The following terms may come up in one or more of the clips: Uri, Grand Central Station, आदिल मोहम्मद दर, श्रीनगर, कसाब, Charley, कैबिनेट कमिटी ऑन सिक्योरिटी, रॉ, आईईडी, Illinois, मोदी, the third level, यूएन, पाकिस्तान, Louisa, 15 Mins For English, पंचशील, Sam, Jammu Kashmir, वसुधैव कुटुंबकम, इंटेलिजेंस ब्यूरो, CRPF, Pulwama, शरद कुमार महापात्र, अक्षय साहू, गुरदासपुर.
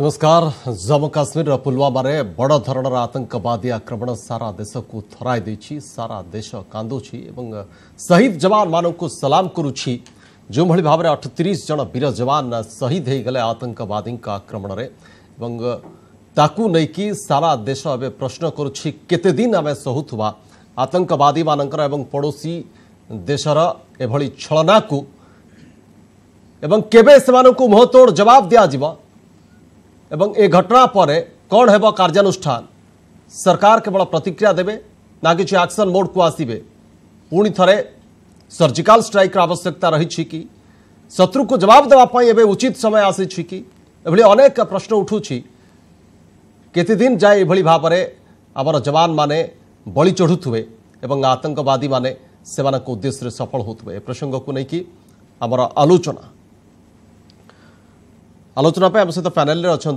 नमस्कार। जम्मू काश्मीर पुलवामा रे बड़ धरणर आतंकवादी आक्रमण सारा देश को थराई देछि। सारा देश कांदुछि एवं शहीद जवान मानों को सलाम करुछि। जो भली भाव 38 जन वीर जवान शहीद हो गले आतंकवादी आक्रमण रे एवं ताकू नै कि सारा देश अबे प्रश्न करुछि केते दिन आमे सहुथवा आतंकवादी मानकर एवं पड़ोसी देशर एभली छलना को एवं केबे सेमानों को मुंहतोड़ जवाब दिया जीवा एवं ए घटना पर कौन है कार्यानुष्ठान। सरकार केवल प्रतिक्रिया देवे ना कि एक्शन मोड को आसवे। पुणी थे सर्जिकाल स्ट्राइक आवश्यकता रही कि शत्रु को जवाब देवाई एवं उचित समय आसी कि अनेक प्रश्न उठू केतेदिन जाए ये भाव में आमर जवान माने बलि चढ़ुए एवं आतंकवादी माने से उद्देश्य सफल होते। प्रसंग को लेकिन आमर आलोचना पे आम सहित पैनल अच्छा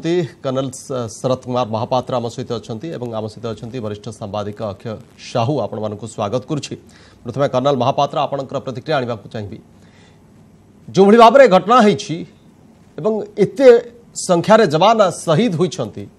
कर्नल शरद कुमार महापात्र आम सहित अच्छा आम सहित अच्छा वरिष्ठ सांबादिक अक्षय साहू। आपको स्वागत करुच्ची। प्रथम कर्नल महापात्र आपण प्रतिक्रिया आने को चाहिए। जो भाई भाव में घटना होते संख्यार जवान शहीद होती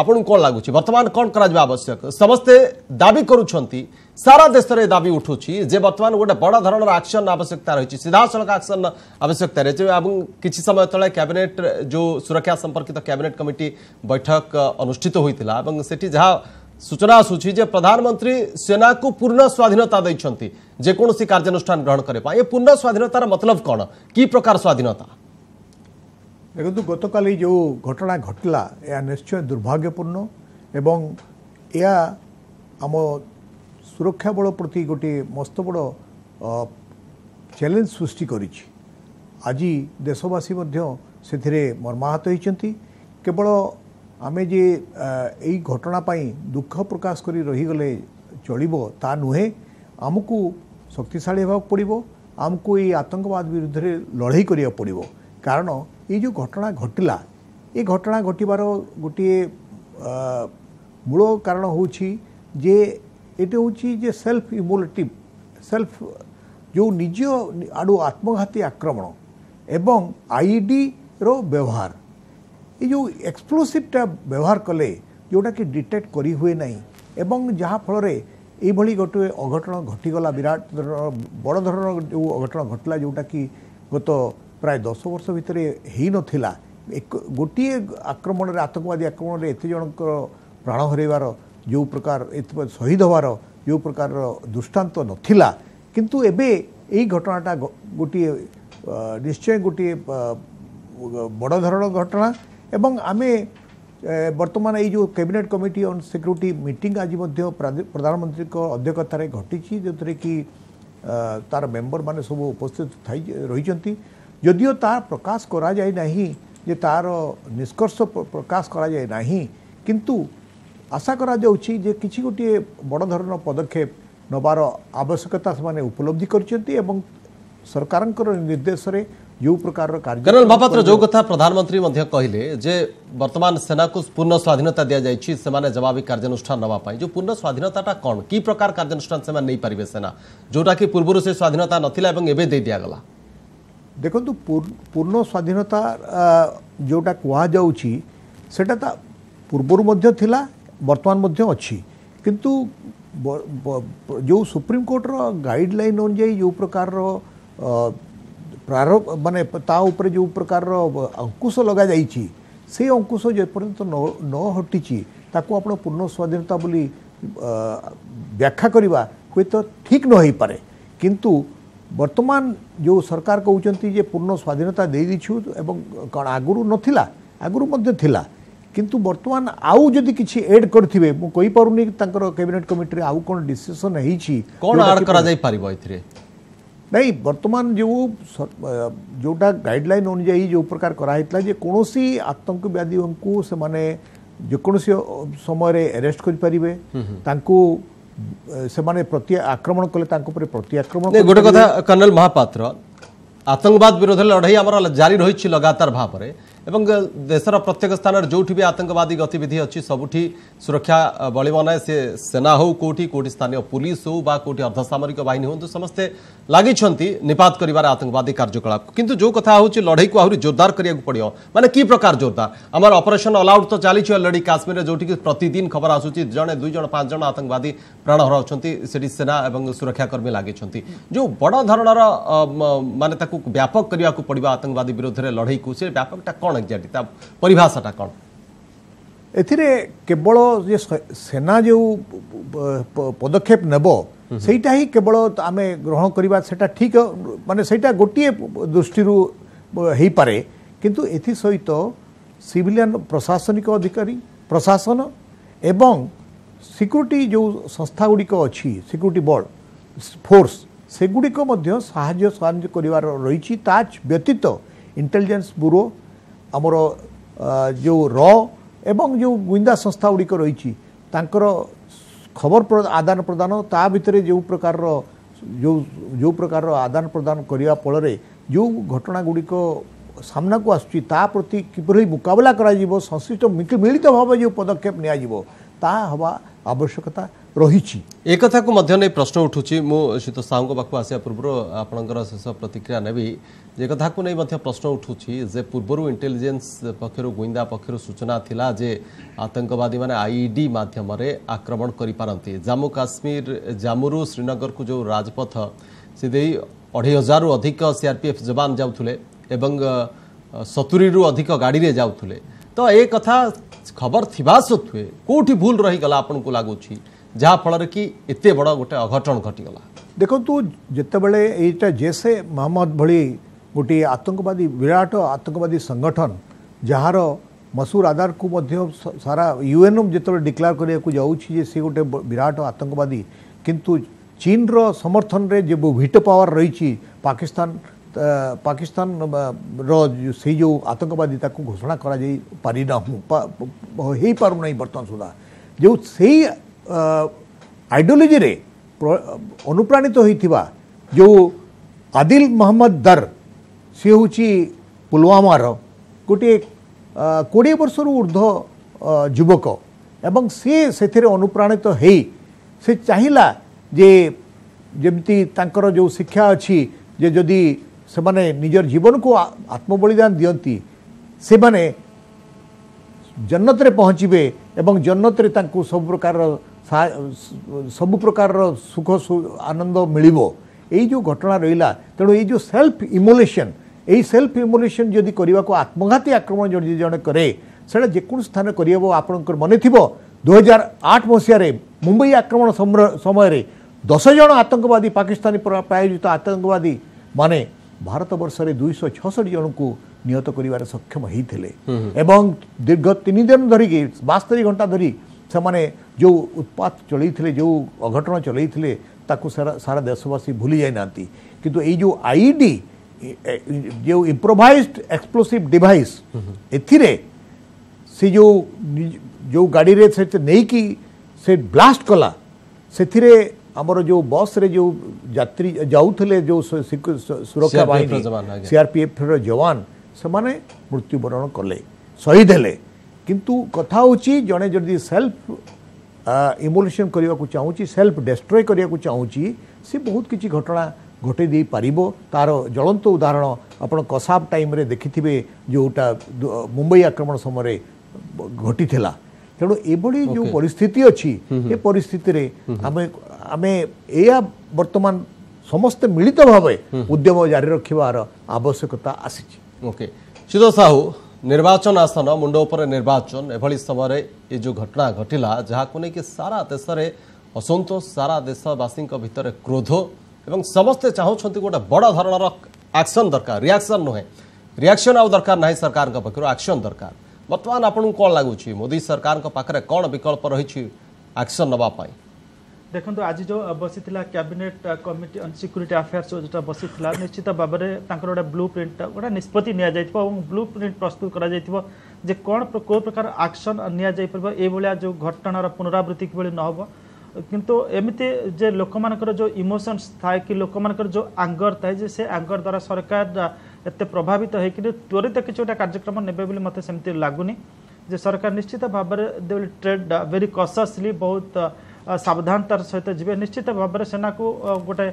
आपण कौन लगुच बर्तमान कौन करवश्यक समस्ते दाबी करुँच सारा देश में दाबी उठूँ जे बर्तमान गोटे बड़ धरण एक्शन आवश्यकता रही सीधासलख एक्शन आवश्यकता रही है। किसी समय तेज कैबिनेट जो सुरक्षा संपर्कित कैबिनेट कमिटी बैठक अनुष्ठित होता है सेठी जहाँ सूचना आसूची प्रधानमंत्री सेना को पूर्ण स्वाधीनता देती जेकोसी कार्यानुष्ठान ग्रहण करने। पूर्ण स्वाधीनतार मतलब कौन कि प्रकार स्वाधीनता देखो गतका जो घटना घटला यह निश्चय दुर्भाग्यपूर्ण एवं या आम सुरक्षा बल प्रति गोटे मस्त बड़ चैलेंज सृष्टि करिछि। आजि देशवासी से मर्माहत होइछन्ति। केवल आमे जे एई घटना पाई दुख प्रकाश करी रही गले चलिबो ता नुहे। आमको शक्तिशाली होबाक पड़िबो। आमको एई आतंकवाद विरुद्ध रे लड़ाई करिया पड़िबो। कारण ये जो घटना घटला ये घटना घटबार गोटे मूल कारण हूँ सेल्फ इमोलेटिव सेल्फ जो निज आड़ आत्मघाती आक्रमण एवं आईडी रो व्यवहार ये जो एक्सप्लोसिवटा व्यवहार कले जोटा कि डिटेक्ट करी हुए नहीं एवं जहाँ फल रे ये गोटे अघटन घटीगला विराट बड़ धरण जो अघटन घटला जोटा कि गत प्राय 10 वर्ष भितर ही नथिला। एक गोटे आक्रमण आतंकवादी आक्रमण में एत जन प्राण हरवार जो प्रकार शहीद होवार जो प्रकार दृष्टांत नथिला किंतु एबे यही घटनाटा गोटे निश्चय गोटे बड़ धरण घटना। एवं आमे वर्तमान ये जो कैबिनेट कमिटी ऑन सिक्योरिटी meeting आज प्रधानमंत्री अध्यक्षतार घटी जो थे कि तार मेम्बर माने सब उपस्थित रही यदिओ तार प्रकाश करा जाए नहीं जे तार निष्कर्ष प्रकाश करा जाए नहीं किंतु आशा करा जाउछि जे किछि गोटे बड़ धरण पदक्षेप नबार आवश्यकता से उपलब्धि करछन्ति एवं सरकारनकर निर्देश रे जो प्रकार कार्य। कर्नल महापात्र जो कथा प्रधानमंत्री मध्य कहिले जे वर्तमान सेना को पूर्ण स्वाधीनता दिया जाइछि सेमाने जवाबी कार्यानुष्ठान नवा पाई जो पूर्ण स्वाधीनताटा कोन की प्रकार कार्यानुष्ठान सेमा नै परिबे सेना जोटा कि पूर्वरु से स्वाधीनता नथिला एवं एबे दे दिया गला। देखो तो पूर्ण स्वाधीनता जोटा कहुची से पूर्वर थिला वर्तमान अच्छी किंतु जो सुप्रीम कोर्टर गाइडलाइन अनुजाई जो प्रकार प्रारंभ माने ता उपरे जो प्रकार अंकुश लग जाइए से अंकुश जेपर्यंत न हटिची ताको आपण पूर्ण स्वाधीनता बोली व्याख्या करवा हुए तो ठीक न हो पारे किंतु वर्तमान जो सरकार कहते जे पूर्ण स्वाधीनता दे दीछू एवं कौन आगुरु नथिला आगुरु मध्य थिला किंतु वर्तमान आउ जदि किछि ऐड करथिबे मु कोइ पारुनी तांकर कैबिनेट कमिटी रे आउ कोन डिसिजन हेछि कोन ऐड करा जाय परिबो इथिरे नहीं। वर्तमान जो जोटा गाइडलाइन अनुसार जो प्रकार कराइतला जे कोनोसी आतंकवादियों को से माने जे कोनोसी समय रे अरेस्ट करि परिबे तांको सेमाने प्रति आक्रमण कले तांको पर प्रति आक्रमण गोटे कथा। कर्नल महापात्र आतंकवाद विरोध लड़ाई आमर जारी रही लगातार भाव में एवं देशर प्रत्येक स्थान जो भी आतंकवादी गतिविधि अच्छी सबुठी सुरक्षा बल बनाए सी सेना हो कोटी कोटी स्थानीय पुलिस हो बा कोटी अर्धसामरिक बाहिनी हूँ तो समस्ते लगी निपात कर आतंकवादी कार्यकलाप किंतु जो कथा हूँ लड़ाई को आहरी जोरदार करिया पड़ो माने कि प्रकार जोरदार आमर ऑपरेशन ऑलआउट तो चली अलरेडी काश्मीर जो प्रतिदिन खबर आसूची जड़े दुई जन पांच जन आतंकवादी प्राण हराउछंती सेना एवं सुरक्षाकर्मी लगी जो बड़ धारणर माने ताकू व्यापक करिया को पड़िबा आतंकवादी विरोध में लड़ाई को से व्यापकटा कौन एग्जैक्टली ता परिभाषाटा कौन एथिरे केवल जे सेना जो पदक्षेप नेबो सेटा ही केवल आम ग्रहण करवा सेटा ठीक माने सेटा गोटे दृष्टि हो पारे किंतु एथि सहित सिविलियन प्रशासनिक अधिकारी प्रशासन एवं सिक्यूरीटी जो संस्था गुड़िक अच्छी सिक्यूरीटी बोर्ड फोर्स सेगुड़िक साहाय्य साहाय्य करिवार रही व्यतीत इंटेलिजेंस ब्यूरो आमर जो रॉ एवं जो गुइंदा संस्था गुड़िक रही खबर आदान प्रदान ता भितर जो प्रकार आदान प्रदान करने फल जो घटना गुड़िक सामना को आसुची ता प्रति किपर मुकबला कर संश्लिष्ट मिलित भाव जो पदक्षेप नियाजिबो ता हवा आवश्यकता रही एक कथा को मध्य नहीं प्रश्न उठूँ मु शीत साहू पाक आसा पूर्व आपणकर शेष प्रतिक्रिया नेबी जे कथा को नहीं प्रश्न उठूँ जे पूर्व इंटेलिजेंस पक्षर गुइंदा पक्षर सूचना थिला जे आतंकवादी माने आईईडी माध्यम आक्रमण करिपारंती जम्मू काश्मीर जम्मू श्रीनगर को जो राजपथ सीधे 2,500 रु अधिक सीआरपीएफ जवान जाउथुले एवं 70 रु अधिक गाड़ी रे जाउथुले तो ये कथा खबर थिबा सत्वे कोठी भूल रही गला आपन को लागुची जहाँ फल कि एते बड़ गोटे अघटन घटीगला देखु जितेबले एटा जैसे मोहम्मद भली गोटे आतंकवादी विराट आतंकवादी संगठन जार मसूर आधार को मध्य सारा यूएन जिते डिक्लेयर करने जाऊँगी सी गोटे विराट आतंकवादी किंतु चीन रो समर्थन रे जो वीटो पावर रही पाकिस्तान रो से जो आतंकवादी ताकू घोषणा करा जाई पारी ना हो पारू नहीं बर्तमान सुधा जो सही आइडियोलॉजी रे अनुप्राणित तो होइथिबा जो आदिल मोहम्मद दर सी होची पुलवामा रो गोटे 20 वर्ष ऊर्ध युवक एवं सी से अनुप्राणित तो है से चाहिला जे जमती तांकर जो शिक्षा अच्छी जे जदि से माने निजर जीवन को आत्मबलिदान दियंती से माने जन्नत रे पहुँचबे एवं जन्नत रे तांकू सब प्रकार सुख आनंद मिलिबो एई जो घटना रहिला तेणु एई जो सेल्फ इमोलेशन जदि करिवा को आत्मघाती आक्रमण जदि जने करे सेटा जे कोन स्थान करिवो आपनकर मने थिबो 2008 मसिया रे मुंबई आक्रमण समय रे 10 जन आतंकवादी पाकिस्तानी प्रायोजित आतंकवादी माने भारत वर्ष रे 266 जन को निहत करिवार सक्षम होइथिले एवं दीर्घ 3 दिन धरिकी 72 घंटा धरी से माने जो उत्पात चलैथिले जो अघटन चलैथिले ताकू सारा देशवासी भूली जाई नांती किंतु ए जो आईडी जो इम्प्रोवाइज्ड एक्सप्लोसिव डिवाइस एथिरे से जो गाड़ी रे से नहीं कि से ब्लास्ट कला सेथिरे आमर जो बस रे जो यात्री जाऊले जो सुरक्षा बाहिनी सीआरपीएफ रो जवान से माने मृत्युबरण कले शहीद हेले किंतु कथा होची जने जदि सेल्फ इमोलेशन करिया को चाहूची सेल्फ डिस्ट्रॉय करिया को चाहूची से बहुत किछि घटना घटे दे पारिबो तार ज्वलंत उदाहरण आपण कसाब टाइम रे देखिथिबे जोटा मुंबई आक्रमण समय घटीथिला तेणु एभली जो परिस्थिति अच्छी ये परिस्थिति रे आमे एया वर्तमान समस्त मिलित भाव उद्यम जारी रखिवार आवश्यकता आसीची ओके सुधो साहू निर्वाचन आसन मुंड उपर निर्वाचन एभली समय ये जो घटना घटिला जहाँको नहीं कि सारा देश में असंतोष सारा देशवासी भितर क्रोध एवं समस्ते चाहूँ गोटे बड़ धरणर एक्शन दरकार रिएक्शन नुहे रिएक्शन आउ दरकार ना सरकार पक्षर एक्शन दरकार बर्तमान आपन कौन लगुच मोदी सरकार को पाखरे कौन विकल्प रही एक्शन नापाई देखो तो आज जो बसी cabinet committee on security affairs जो बसी निश्चित भाव में गोटे ब्लू प्रिंट गोटे निष्पत्ति ब्लू प्रिंट प्रस्तुत कर कौन कौ प्रकार एक्शन निया जो घटनार पुनरावृत्ति कि न हो किंतु एमती जे लोक मान जो इमोशंस थाए कि लोक मान जो आंगर थाए से आंगर द्वारा सरकार एत प्रभावित है कि त्वरित किसी गोटे कार्यक्रम ने मत सेमती लगुनि जे सरकार निश्चित भाव में दे ट्रेड वेरी कॉशियसली बहुत सावधानतार सहित जीवे निश्चित भाव सेना को गोटे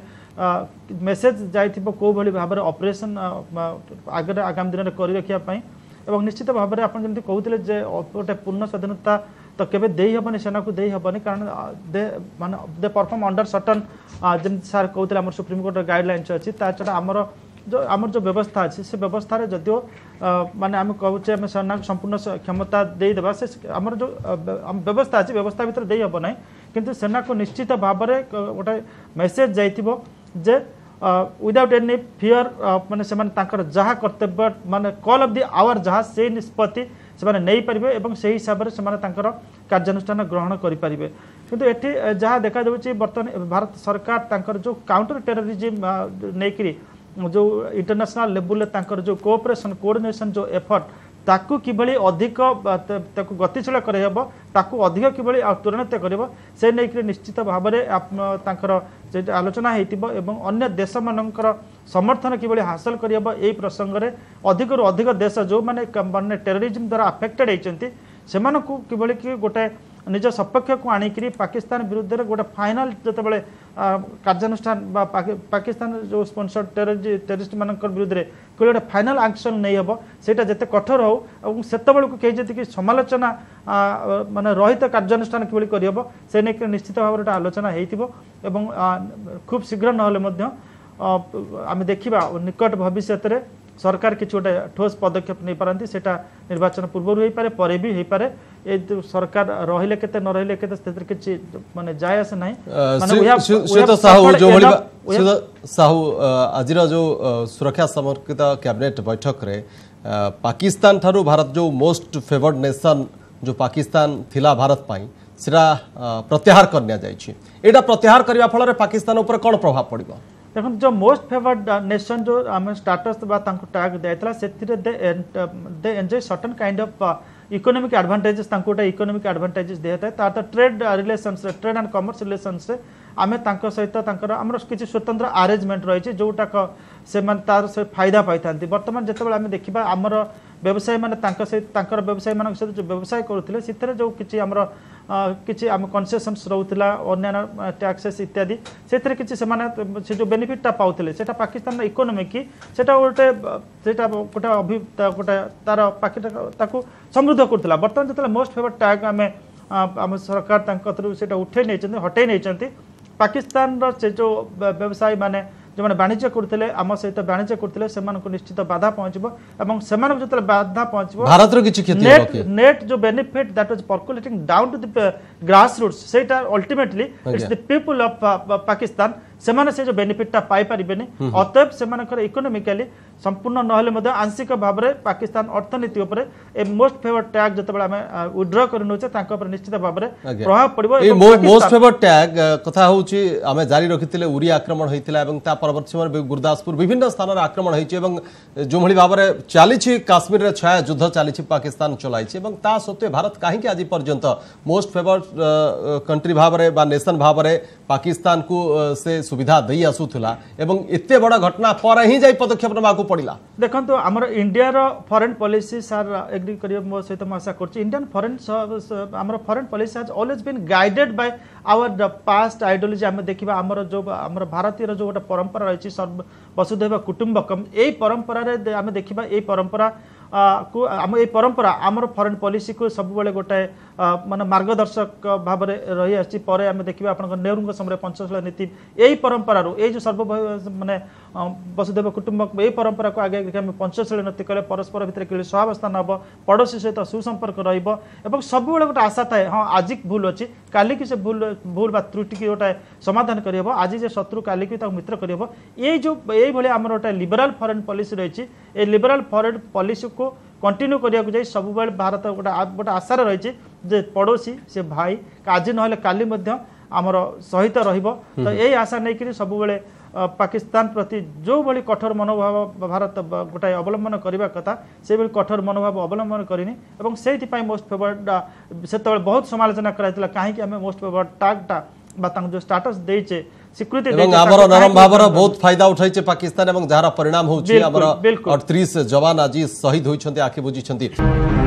मेसेज जाइथिबो को भली भाव ऑपरेशन आगे आगामी दिन में कर रखापी और निश्चित भाव में आपड़ी कहते हैं गोटे पूर्ण स्वाधीनता तो केवे देहबनी सेना को देहबनी कारण दे मान दे परफॉर्म अंडर सर्टन जमी सार कहते आम सुप्रीमकोर्टर गाइडलाइन्स अच्छी छड़ा आमर जो व्यवस्था अच्छी से व्यवस्था जदिव माने आम कहे सेना संपूर्ण क्षमता देदेबा से आम जो व्यवस्था अच्छी व्यवस्था भितर देहब ना किंतु सेना को निश्चित भाव में गोटे मेसेज जाइथिबो जे विदाउट एनी फियर माने सेमान तांकर जहा कर्तव्य माने कॉल ऑफ द आवर जहा से निष्पत्ति से नहीं पारे और से हिसाब से कार्यानुष्ठान ग्रहण करेंगे किंतु एटी जहाँ देखा बर्तमान भारत सरकार तांकर जो काउंटर टेररिज्म नेकरी जो इंटरनेशनल लेवल तांकर जो कोऑपरेशन कोऑर्डिनेशन जो एफर्ट ताकू किभली अधिक गतिशील करहब ताकू अधिक किभली त्वरान्वित करब से नहींक निश्चित भाव में आलोचना एवं अन्य देश मानकर समर्थन किभली हासिल करहब यही प्रसंग में अधिक रु अधिक देश जो मैंने टेररिज्म द्वारा अफेक्टेड होती से किभली कि गोटे निज सपक्ष को आणिक पाकिस्तान विरुद्ध में गोटे फाइनाल जितेबाला कार्यानुष्ठान पाकिस्तान जो स्पॉन्सर्ड टेररिस्ट मान विरुद्ध में कोई गोटे फाइनाल एक्शन नहीं हम सेटा जिते कठोर हो सेत बेलू कही जी कि समालोचना मान रहित कार्यानुष्ठान किभली करहब से नहीं निश्चित भाव में आलोचना होती खूब शीघ्र ना आम देखा निकट भविष्य में सरकार किसी गोटे ठोस पदक्षेप नहीं पारती सेटा निर्वाचन पूर्वर हो पारे पर भी हो पारे ए सरकार रहिले केते न रहिले केते स्थिति किसी माने जाय आसे नाही माने साहू जो साहू आज जो सुरक्षा समर्पित कैबिनेट बैठक रे पाकिस्तान थारू भारत जो मोस्ट फेवर्ड नेशन जो पाकिस्तान थिला भारत पाई सेटा प्रत्याहार कर दिया जाइछि एटा प्रत्याहार करबा फल रे पाकिस्तान ऊपर कोन प्रभाव पड़िबो देखो जो मोस्ट फेवर्ड नेशन जो आम स्टाटस टैग दिया से they enjoy certain kind of economic advantages गोटे इकोनॉमिक एडवांटेजेस दिखाई तार तो trade relations trade and commerce relations आम सहित आम किसी स्वतंत्र आरेंजमेंट रही है जोटाक से तार से फायदा पाई था बर्तमान जिते आम देखा आमर व्यवसायी मैंने सहित व्यवसायी मान सहित जो व्यवसाय करूँ से जो किसी आमर किसी आम कन्सेसन्स रोला अन्य टैक्सेस इत्यादि से जो बेनिफिटा पाते से पाकिस्तान इकोनोमी की गोटे गोटे गोटे तार पाकिस्तान समृद्ध करूला बर्तमान जो मोस्ट फेवरेट टैग आम आम सरकार से उठे नहीं हटे नहीं पाकिस्तान से जो व्यवसायी मैंने जो मैंने वाणिज्य करते आम सहित वाणिज्य करते से निश्चित बाधा पहुंचो से जो बाधा पहुंचो नेट जो benefit that was percolating down to the grass roots से ultimately it's the people of पाकिस्तान से जो बेनिफिटा पाई पारिबेनी अतएव से इकोनॉमिकली संपूर्ण ना आंशिक भाव में पाकिस्तान अर्थनीति मोस्ट फेवर्ड टैग जो विड्रॉ कर निश्चित भाव में प्रभाव पड़ो मोस्ट फेवर्ड टैग कथा हूँ जारी रखी उरी आक्रमण होता है परवर्त समय गुरदासपुर विभिन्न स्थान आक्रमण होती जो भाव में चली काश्मीर छाया युद्ध चली पाकिस्तान चलाई सत्वे भारत कहीं आज पर्यंत मोस्ट फेवर्ड कंट्री भाव में नेशन भाव में पाकिस्तान को से सुविधा दे आसूला एत बड़ घटना पर ही जा पदक्षेप ना पड़ा देखो तो आम इंडिया फॉरेन पॉलिसी सार एग्री कर मो सहित तो आशा कर Indian foreign policy has always been guided by our past ideology आम देखा आमर जो आम भारतीय जो गोटे परंपरा रही वसुधैव कुटुंबकम यही परंपर आम देखा यही परंपरा को आम ये परंपरा आमर फॉरेन पॉलिसी को सब बेले गोटे मान मार्गदर्शक भाव में रही आसी आम देखिए आप नेहरू समय पंचशील नीति यही परंपरू ये जो सर्व मानने वसुधैव कुटुंबकम यही परंपरा को आगे आगे पंचशील नीति कले परस्पर भितर कि सहावस्थान हम पड़ोशी सहित सुसंपर्क रहा सब बेले गोटे आशा थाए हाँ आज भूल अच्छी काली की से भूल बा त्रुटि की गोटे समाधान करहब आज जे शत्रु काली की मित्र करहब ये जो ये आम गोटे लिबराल फॉरेन पॉलिसी रही है लिबराल फॉरेन पॉलिसी को कंटिन्यू करा सब भारत गोटे आशार रही पड़ोशी से भाई आज ना काली आमर सहित रही आशा नहीं कि सब बेले पाकिस्तान प्रति जो भली कठोर मनोभाव भारत गोटाए अवलम्बन करने कथा से कठोर मनोभाव अवलम्बन करनी और से मोस्ट फेवर्ड से बहुत समालोचना कराइला कहीं मोस्ट फेवर्ड टैगटा जो स्टाटस देचे स्वीकृति बहुत फायदा उठाई पाकिस्तान और 38 जवान आज शहीद होती आखि बुझी।